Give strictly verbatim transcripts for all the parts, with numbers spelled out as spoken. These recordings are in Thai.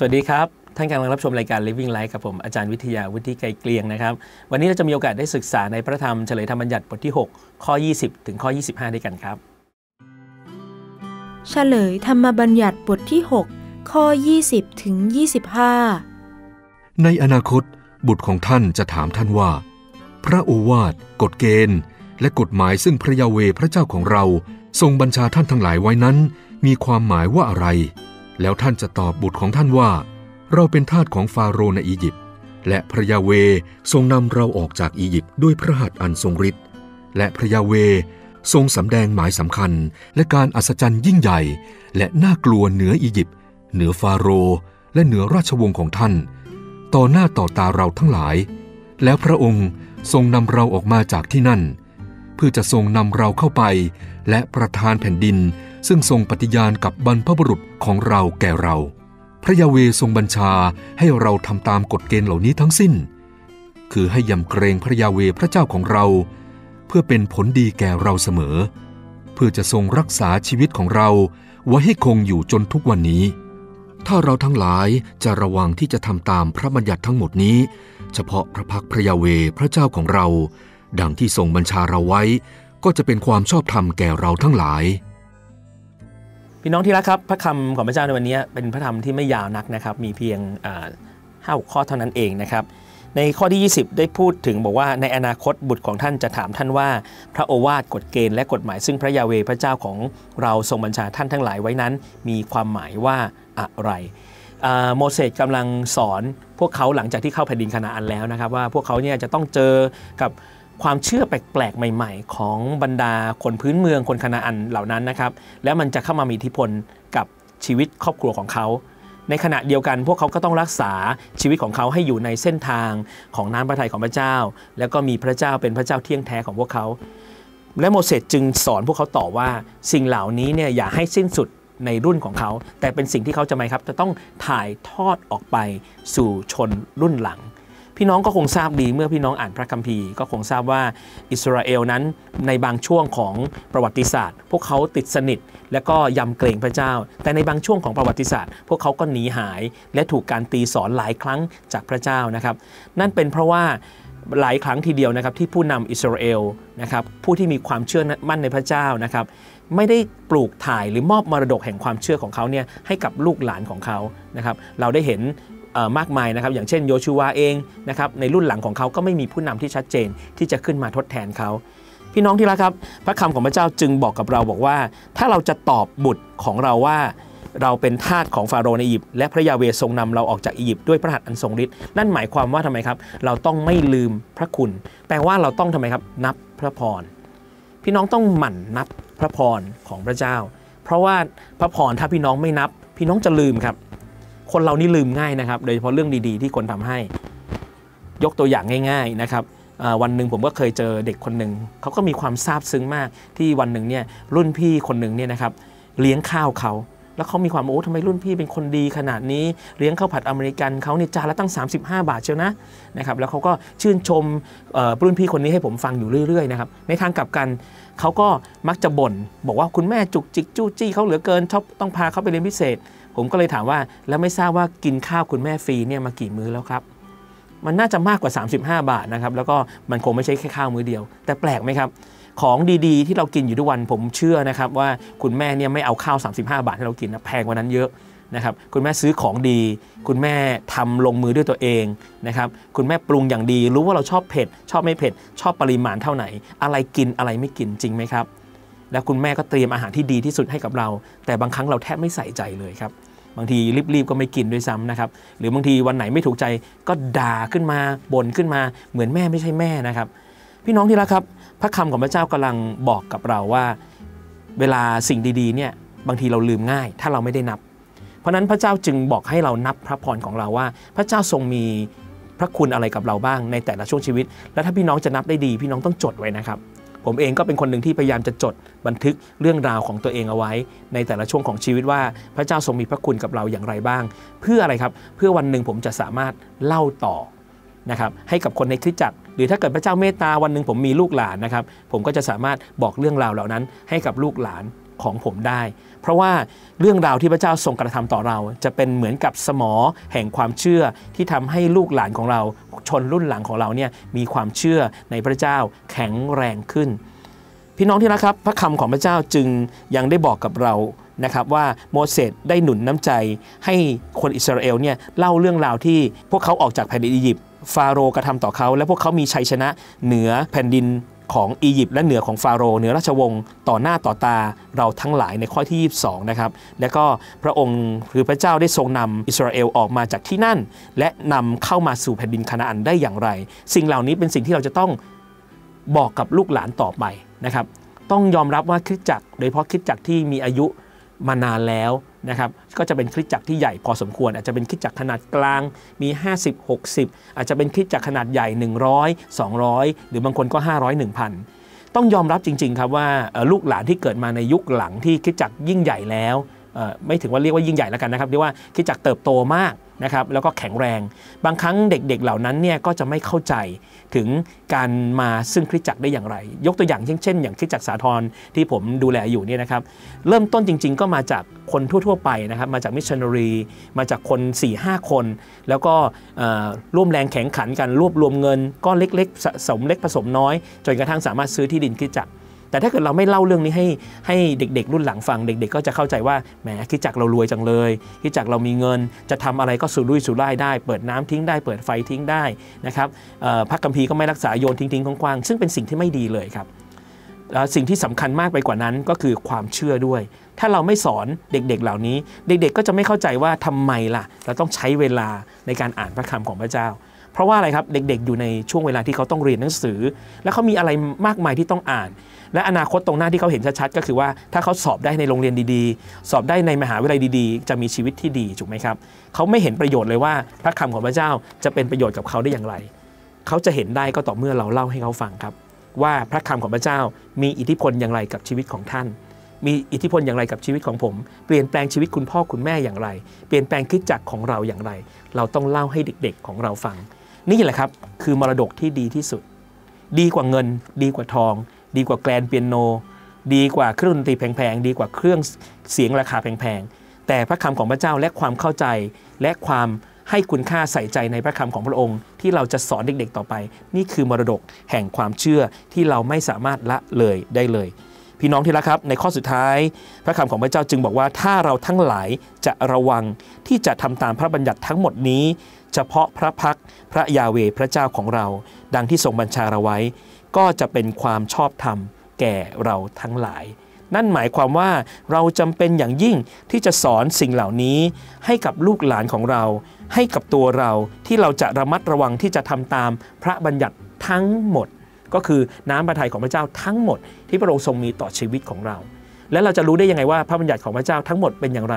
สวัสดีครับท่านกำลังรับชมรายการ Living Life กับผมอาจารย์วิทยาวุฒิไกรเกลียงนะครับวันนี้เราจะมีโอกาสได้ศึกษาในพระธรรมเฉลยธรรมบัญญัติบทที่หกข้อยี่สิบถึงข้อยี่สิบห้าด้วยกันครับเฉลยธรรมบัญญัติบทที่หกข้อยี่สิบถึงยี่สิบห้าในอนาคตบุตรของท่านจะถามท่านว่าพระโอวาทกฎเกณฑ์และกฎหมายซึ่งพระยาเวห์พระเจ้าของเราทรงบัญชาท่านทั้งหลายไว้นั้นมีความหมายว่าอะไรแล้วท่านจะตอบบุตรของท่านว่าเราเป็นทาสของฟาโรห์ในอียิปต์และพระยาเวห์ทรงนำเราออกจากอียิปต์ด้วยพระหัตถ์อันทรงฤทธิ์และพระยาเวห์ทรงสำแดงหมายสำคัญและการอัศจรรย์ยิ่งใหญ่และน่ากลัวเหนืออียิปต์เหนือฟาโรห์และเหนือราชวงศ์ของท่านต่อหน้าต่อตาเราทั้งหลายแล้วพระองค์ทรงนำเราออกมาจากที่นั่นเพื่อจะทรงนำเราเข้าไปและประทานแผ่นดินซึ่งทรงปฏิญาณกับบรรพบุรุษของเราแก่เราพระยาเวห์ทรงบัญชาให้เราทำตามกฎเกณฑ์เหล่านี้ทั้งสิ้นคือให้ยำเกรงพระยาเวห์พระเจ้าของเราเพื่อเป็นผลดีแก่เราเสมอเพื่อจะทรงรักษาชีวิตของเราไว้ให้คงอยู่จนทุกวันนี้ถ้าเราทั้งหลายจะระวังที่จะทำตามพระบัญญัติทั้งหมดนี้เฉพาะพระพักตร์พระยาเวห์พระเจ้าของเราดังที่ทรงบัญชาเราไว้ก็จะเป็นความชอบธรรมแก่เราทั้งหลายพี่น้องที่รักครับพระคำของพระเจ้าในวันนี้เป็นพระธรรมที่ไม่ยาวนักนะครับมีเพียงห้าข้อเท่านั้นเองนะครับในข้อที่ยี่สิบได้พูดถึงบอกว่าในอนาคตบุตรของท่านจะถามท่านว่าพระโอวาทกฎเกณฑ์และกฎหมายซึ่งพระยาเวห์พระเจ้าของเราทรงบัญชาท่านทั้งหลายไว้นั้นมีความหมายว่าอะไรโมเสสกำลังสอนพวกเขาหลังจากที่เข้าแผ่นดินคานาอันแล้วนะครับว่าพวกเขาเนี่ยจะต้องเจอกับความเชื่อแปลกๆใหม่ๆของบรรดาคนพื้นเมืองคนคานาอันเหล่านั้นนะครับแล้วมันจะเข้ามามีอิทธิพลกับชีวิตครอบครัวของเขาในขณะเดียวกันพวกเขาก็ต้องรักษาชีวิตของเขาให้อยู่ในเส้นทางของน้ำพระทัยของพระเจ้าแล้วก็มีพระเจ้าเป็นพระเจ้าเที่ยงแท้ของพวกเขาและโมเสสจึงสอนพวกเขาต่อว่าสิ่งเหล่านี้เนี่ยอย่าให้สิ้นสุดในรุ่นของเขาแต่เป็นสิ่งที่เขาจะไม่ครับจะต้องถ่ายทอดออกไปสู่ชนรุ่นหลังพี่น้องก็คงทราบดีเมื่อพี่น้องอ่านพระคัมภีร์ก็คงทราบว่าอิสราเอลนั้นในบางช่วงของประวัติศาสตร์พวกเขาติดสนิทและก็ยำเกรงพระเจ้าแต่ในบางช่วงของประวัติศาสตร์พวกเขาก็หนีหายและถูกการตีสอนหลายครั้งจากพระเจ้านะครับนั่นเป็นเพราะว่าหลายครั้งทีเดียวนะครับที่ผู้นำอิสราเอลนะครับผู้ที่มีความเชื่อมั่นในพระเจ้านะครับไม่ได้ปลูกถ่ายหรือมอบมรดกแห่งความเชื่อของเขาเนี่ยให้กับลูกหลานของเขานะครับเราได้เห็นมากมายนะครับอย่างเช่นโยชูวาเองนะครับในรุ่นหลังของเขาก็ไม่มีผู้นำที่ชัดเจนที่จะขึ้นมาทดแทนเขาพี่น้องที่รักครับพระคำของพระเจ้าจึงบอกกับเราบอกว่าถ้าเราจะตอบบุตรของเราว่าเราเป็นทาสของฟาโรห์ในอียิปต์และพระยาเวห์ทรงนำเราออกจากอียิปต์ด้วยพระหัตถ์อันทรงฤทธิ์นั่นหมายความว่าทำไมครับเราต้องไม่ลืมพระคุณแปลว่าเราต้องทำไมครับนับพระพรพี่น้องต้องหมั่นนับพระพรของพระเจ้าเพราะว่าพระพรถ้าพี่น้องไม่นับพี่น้องจะลืมครับคนเรานี่ลืมง่ายนะครับโดยเฉพาะเรื่องดีๆที่คนทำให้ยกตัวอย่างง่ายๆนะครับวันหนึ่งผมก็เคยเจอเด็กคนหนึ่งเขาก็มีความซาบซึ้งมากที่วันหนึ่งเนี่ยรุ่นพี่คนหนึ่งเนี่ยนะครับเลี้ยงข้าวเขาแล้วเขามีความโอ้ทำไมรุ่นพี่เป็นคนดีขนาดนี้เลี้ยงข้าวผัดอเมริกันเขาเนี่ยจานละตั้งสามสิบห้าบาทเชียวนะนะครับแล้วเขาก็ชื่นชมรุ่นพี่คนนี้ให้ผมฟังอยู่เรื่อยๆนะครับในทางกลับกันเขาก็มักจะบ่นบอกว่าคุณแม่จุกจิกจู้จี้เขาเหลือเกินชอบต้องพาเขาไปเรียนพิเศษผมก็เลยถามว่าแล้วไม่ทราบว่ากินข้าวคุณแม่ฟรีเนี่ยมากี่มื้อแล้วครับมันน่าจะมากกว่าสามสิบห้าบาทนะครับแล้วก็มันคงไม่ใช่แค่ข้าวมื้อเดียวแต่แปลกไหมครับของดีๆที่เรากินอยู่ทุกวันผมเชื่อนะครับว่าคุณแม่เนี่ยไม่เอาข้าวสามสิบห้าบาทให้เรากินนะแพงกว่านั้นเยอะนะครับคุณแม่ซื้อของดีคุณแม่ทำลงมือด้วยตัวเองนะครับคุณแม่ปรุงอย่างดีรู้ว่าเราชอบเผ็ดชอบไม่เผ็ดชอบปริมาณเท่าไหร่อะไรกินอะไรไม่กินจริงไหมครับแล้วคุณแม่ก็เตรียมอาหารที่ดีที่สุดให้กับเราแต่บางครั้งเราแทบไม่ใส่ใจเลยครับบางทีรีบๆก็ไม่กินด้วยซ้ำนะครับหรือบางทีวันไหนไม่ถูกใจก็ด่าขึ้นมาบ่นขึ้นมาเหมือนแม่ไม่ใช่แม่นะครับพี่น้องที่รักครับพระคำของพระเจ้ากำลังบอกกับเราว่าเวลาสิ่งดีๆเนี่ยบางทีเราลืมง่ายถ้าเราไม่ได้นับเพราะนั้นพระเจ้าจึงบอกให้เรานับพระพรของเราว่าพระเจ้าทรงมีพระคุณอะไรกับเราบ้างในแต่ละช่วงชีวิตและถ้าพี่น้องจะนับได้ดีพี่น้องต้องจดไว้นะครับผมเองก็เป็นคนหนึ่งที่พยายามจะจดบันทึกเรื่องราวของตัวเองเอาไว้ในแต่ละช่วงของชีวิตว่าพระเจ้าทรงมีพระคุณกับเราอย่างไรบ้างเพื่ออะไรครับเพื่อวันหนึ่งผมจะสามารถเล่าต่อนะครับให้กับคนในคริสตจักรหรือถ้าเกิดพระเจ้าเมตตาวันหนึ่งผมมีลูกหลานนะครับผมก็จะสามารถบอกเรื่องราวเหล่านั้นให้กับลูกหลาน ของผมได้เพราะว่าเรื่องราวที่พระเจ้าทรงกระทำต่อเราจะเป็นเหมือนกับสมอแห่งความเชื่อที่ทำให้ลูกหลานของเราชนรุ่นหลังของเราเนี่ยมีความเชื่อในพระเจ้าแข็งแรงขึ้นพี่น้องที่รักครับพระคำของพระเจ้าจึงยังได้บอกกับเรานะครับว่าโมเสสได้หนุนน้ำใจให้คนอิสราเอลเนี่ยเล่าเรื่องราวที่พวกเขาออกจากแผ่นดินอียิปต์ฟาโรห์กระทำต่อเขาและพวกเขามีชัยชนะเหนือแผ่นดินของอียิปต์และเหนือของฟาโรห์เหนือราชวงศ์ต่อหน้าต่อตาเราทั้งหลายในข้อที่ยี่สิบสองนะครับและก็พระองค์หรือพระเจ้าได้ทรงนำอิสราเอลออกมาจากที่นั่นและนำเข้ามาสู่แผ่นดินคานาอันได้อย่างไรสิ่งเหล่านี้เป็นสิ่งที่เราจะต้องบอกกับลูกหลานต่อไปนะครับต้องยอมรับว่าคริสตจักรโดยเฉพาะคริสตจักรที่มีอายุมานานแล้วนะครับก็จะเป็นคริสตจักรที่ใหญ่พอสมควรอาจจะเป็นคริสตจักรขนาดกลางมีห้าสิบ หกสิบอาจจะเป็นคริสตจักรขนาดใหญ่หนึ่งร้อย สองร้อยหรือบางคนก็ ห้าร้อย หนึ่งพัน ต้องยอมรับจริงๆครับว่าลูกหลานที่เกิดมาในยุคหลังที่คริสตจักรยิ่งใหญ่แล้วไม่ถึงว่าเรียกว่ายิ่งใหญ่แล้วกันนะครับเรียกว่าคริสตจักรเติบโตมากนะครับแล้วก็แข็งแรงบางครั้งเด็กๆเหล่านั้นเนี่ยก็จะไม่เข้าใจถึงการมาซึ่งคริสตจักรได้อย่างไรยกตัวอย่างเช่นอย่างคริสตจักรสาธรที่ผมดูแลอยู่เนี่ยนะครับเริ่มต้นจริงๆก็มาจากคนทั่วๆไปนะครับมาจากมิชชันนารีมาจากคน สี่ห้า คนแล้วก็ร่วมแรงแข่งขันกันรวบรวมเงินก็เล็กๆสะสมเล็กผสมน้อยจนกระทั่งสามารถซื้อที่ดินคริสตจักรแต่ถ้าเกิดเราไม่เล่าเรื่องนี้ให้ให้เด็กๆรุ่นหลังฟังเด็กๆ ก็จะเข้าใจว่าแหมคิดจักเรารวยจังเลยคิดจักเรามีเงินจะทำอะไรก็สุรุ่ยสุร่ายได้เปิดน้ำทิ้งได้เปิดไฟทิ้งได้นะครับพระคัมภีร์ก็ไม่รักษาโยนทิ้งๆกว้างๆซึ่งเป็นสิ่งที่ไม่ดีเลยครับสิ่งที่สำคัญมากไปกว่านั้นก็คือความเชื่อด้วยถ้าเราไม่สอนเด็กๆเหล่านี้เด็กๆก็จะไม่เข้าใจว่าทำไมล่ะเราต้องใช้เวลาในการอ่านพระคำของพระเจ้าเพราะว่าอะไรครับเด็กๆอยู่ในช่วงเวลาที่เขาต้องเรียนหนังสือและเขามีอะไรมากมายที่ต้องอ่านและอนาคตตรงหน้าที่เขาเห็นชัดๆก็คือว่าถ้าเขาสอบได้ในโรงเรียนดีๆสอบได้ในมหาวิทยาลัยดีๆจะมีชีวิตที่ดีถูกไหมครับเขาไม่เห็นประโยชน์เลยว่าพระคำของพระเจ้าจะเป็นประโยชน์กับเขาได้อย่างไรเขาจะเห็นได้ก็ต่อเมื่อเราเล่าให้เขาฟังครับว่าพระคำของพระเจ้ามีอิทธิพลอย่างไรกับชีวิตของท่านมีอิทธิพลอย่างไรกับชีวิตของผมเปลี่ยนแปลงชีวิตคุณพ่อคุณแม่อย่างไรเปลี่ยนแปลงคริสตจักรของเราอย่างไรเราต้องเล่าให้เด็กๆของเราฟังนี่แหละครับคือมรดกที่ดีที่สุดดีกว่าเงินดีกว่าทองดีกว่าแกรนเปียโนดีกว่าเครื่องดนตรีแพงๆดีกว่าเครื่องเสียงราคาแพงๆแต่พระคำของพระเจ้าและความเข้าใจและความให้คุณค่าใส่ใจในพระคำของพระองค์ที่เราจะสอนเด็กๆต่อไปนี่คือมรดกแห่งความเชื่อที่เราไม่สามารถละเลยได้เลยพี่น้องที่รักครับในข้อสุดท้ายพระคำของพระเจ้าจึงบอกว่าถ้าเราทั้งหลายจะระวังที่จะทำตามพระบัญญัติทั้งหมดนี้เฉพาะพระพักพระยาเวห์พระเจ้าของเราดังที่ทรงบัญชาเราไว้ก็จะเป็นความชอบธรรมแก่เราทั้งหลายนั่นหมายความว่าเราจำเป็นอย่างยิ่งที่จะสอนสิ่งเหล่านี้ให้กับลูกหลานของเราให้กับตัวเราที่เราจะระมัดระวังที่จะทำตามพระบัญญัติทั้งหมดก็คือน้ำพระทัยของพระเจ้าทั้งหมดที่พระองค์ทรงมีต่อชีวิตของเราและเราจะรู้ได้ยังไงว่าพระบัญญัติของพระเจ้าทั้งหมดเป็นอย่างไร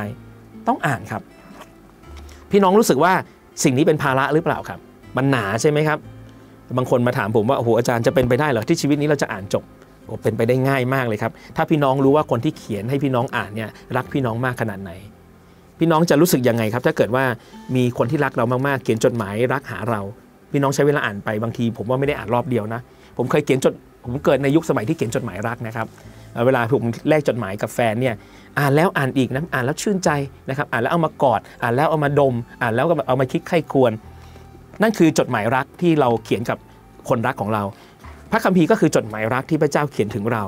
ต้องอ่านครับพี่น้องรู้สึกว่าสิ่งนี้เป็นภาระหรือเปล่าครับมันหนาใช่ไหมครับบางคนมาถามผมว่าโอ้โหอาจารย์จะเป็นไปได้เหรอที่ชีวิตนี้เราจะอ่านจบโอ้เป็นไปได้ง่ายมากเลยครับถ้าพี่น้องรู้ว่าคนที่เขียนให้พี่น้องอ่านเนี่ยรักพี่น้องมากขนาดไหนพี่น้องจะรู้สึกยังไงครับถ้าเกิดว่ามีคนที่รักเรามากๆเขียนจดหมายรักหาเราพี่น้องใช้เวลาอ่านไปบางทีผมว่าไม่ได้อ่านรอบเดียวนะผมเคยเขียนจดผมเกิดในยุคสมัยที่เขียนจดหมายรักนะครับเวลาผมแลกจดหมายกับแฟนเนี่ยอ่านแล้วอ่านอีกนะอ่านแล้วชื่นใจนะครับอ่านแล้วเอามากอดอ่านแล้วเอามาดมอ่านแล้วก็เอามาคิดไข้ควรนั่นคือจดหมายรักที่เราเขียนกับคนรักของเราพระคัมภีร์ก็คือจดหมายรักที่พระเจ้าเขียนถึงเรา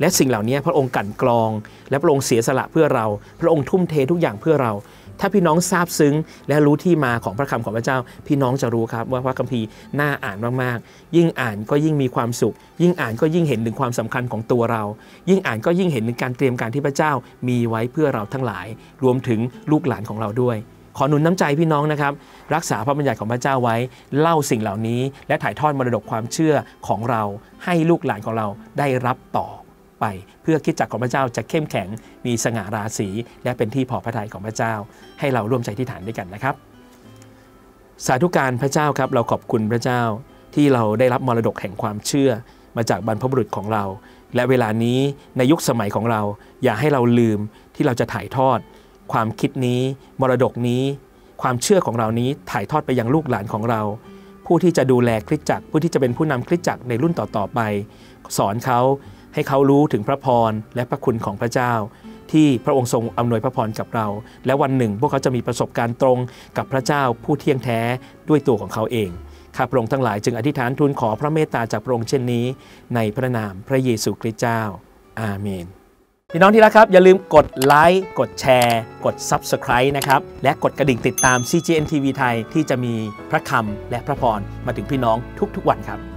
และสิ่งเหล่านี้พระองค์กลั่นกรองและพระองค์เสียสละเพื่อเราพระองค์ทุ่มเททุกอย่างเพื่อเราถ้าพี่น้องซาบซึ้งและรู้ที่มาของพระคำของพระเจ้าพี่น้องจะรู้ครับว่าพระคัมภีร์น่าอ่านมากๆยิ่งอ่านก็ยิ่งมีความสุขยิ่งอ่านก็ยิ่งเห็นถึงความสำคัญของตัวเรายิ่งอ่านก็ยิ่งเห็นถึงการเตรียมการที่พระเจ้ามีไว้เพื่อเราทั้งหลายรวมถึงลูกหลานของเราด้วยขอหนุนน้ำใจพี่น้องนะครับรักษาพระบัญญัติของพระเจ้าไว้เล่าสิ่งเหล่านี้และถ่ายทอดมรดกความเชื่อของเราให้ลูกหลานของเราได้รับต่อไปเพื่อคริสตจักรของพระเจ้าจะเข้มแข็งมีสง่าราศีและเป็นที่พอพระทัยของพระเจ้าให้เราร่วมใจที่ฐานด้วยกันนะครับสาธุการพระเจ้าครับเราขอบคุณพระเจ้าที่เราได้รับมรดกแห่งความเชื่อมาจากบรรพบุรุษของเราและเวลานี้ในยุคสมัยของเราอย่าให้เราลืมที่เราจะถ่ายทอดความคิดนี้มรดกนี้ความเชื่อของเรานี้ถ่ายทอดไปยังลูกหลานของเราผู้ที่จะดูแลคริสตจักรผู้ที่จะเป็นผู้นำคริสตจักรในรุ่นต่อๆไปสอนเขา ให้เขารู้ถึงพระพรและพระคุณของพระเจ้าที่พระองค์ทรงอำนวยพระพรกับเราและวันหนึ่งพวกเขาจะมีประสบการณ์ตรงกับพระเจ้าผู้เที่ยงแท้ด้วยตัวของเขาเองข้าพระองค์ทั้งหลายจึงอธิษฐานทูลขอพระเมตตาจากพระองค์เช่นนี้ในพระนามพระเยซูคริสต์เจ้าอาเมนพี่น้องที่รักครับอย่าลืมกดไลค์กดแชร์กด ซับสไครบ์ นะครับและกดกระดิ่งติดตาม ซี จี เอ็น ที วี ไทยที่จะมีพระคำและพระพรมาถึงพี่น้องทุกๆวันครับ